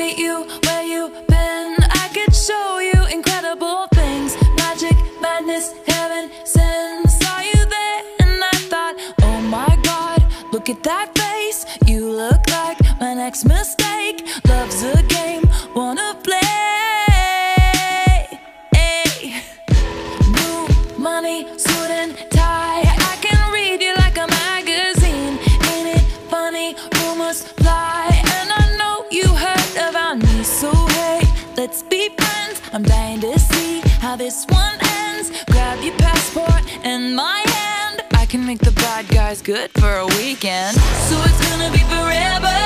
meet you where you've been. I could show you incredible things, magic, madness, heaven, sin. Saw you there and I thought, oh my God, look at that face. You look like my next mistake. Love's a game, wanna play. New money, suit and tie, I can read you like a magazine. Ain't it funny, rumors fly. So hey, let's be friends. I'm dying to see how this one ends. Grab your passport and my hand. I can make the bad guys good for a weekend. So it's gonna be forever,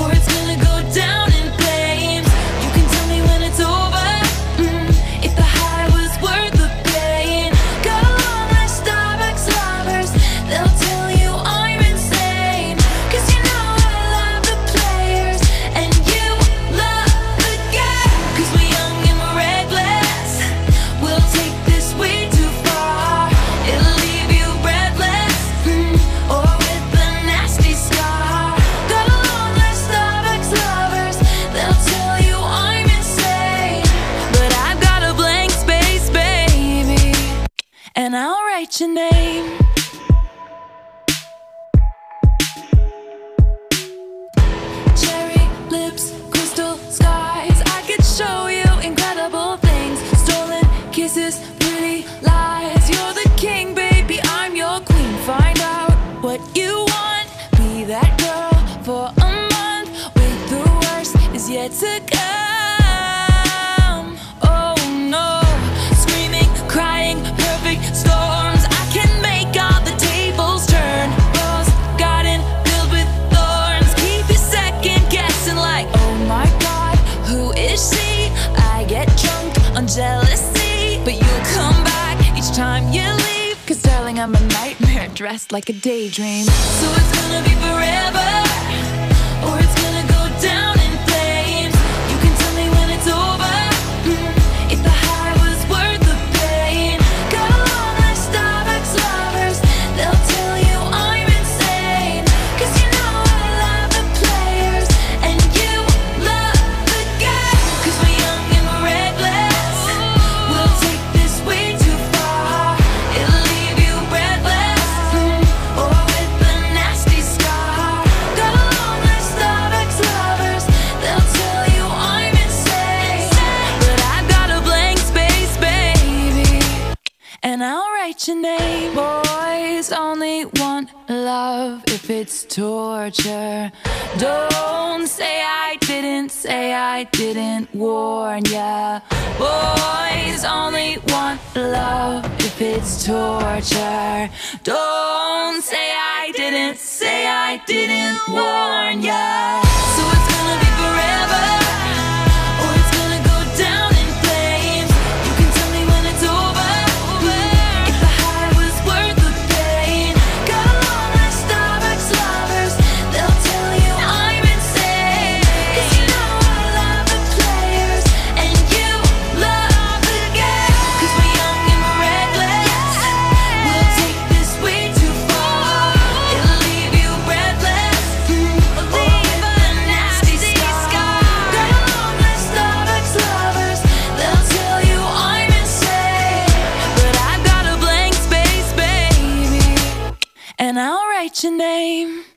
or it's gonna go down in flames. You can tell me when it's over, if the high was worth the pain. Go on my Starbucks lovers, they'll tell you I'm insane. Cause you know I love the players and you your name. Cherry lips, crystal skies, I could show you incredible things. Stolen kisses, pretty lies. You're the king, baby, I'm your queen. Find out what you want, be that girl for a month. Wait, the worst is yet to come. Oh no. Screaming, crying, perfect storm. Jealousy, but you'll come back each time you leave. Cause darling, I'm a nightmare dressed like a daydream. So it's gonna be forever, or it's gonna go down in flames. You can tell me when it's over, if the high was worth the pain. Go on my Starbucks lovers, they'll tell you I'm insane. Cause you know I love the players and you love the game. Cause we your name. Boys only want love if it's torture. Don't say I didn't warn ya. Boys only want love if it's torture. Don't say I didn't warn ya. So it's gonna be forever. Your name.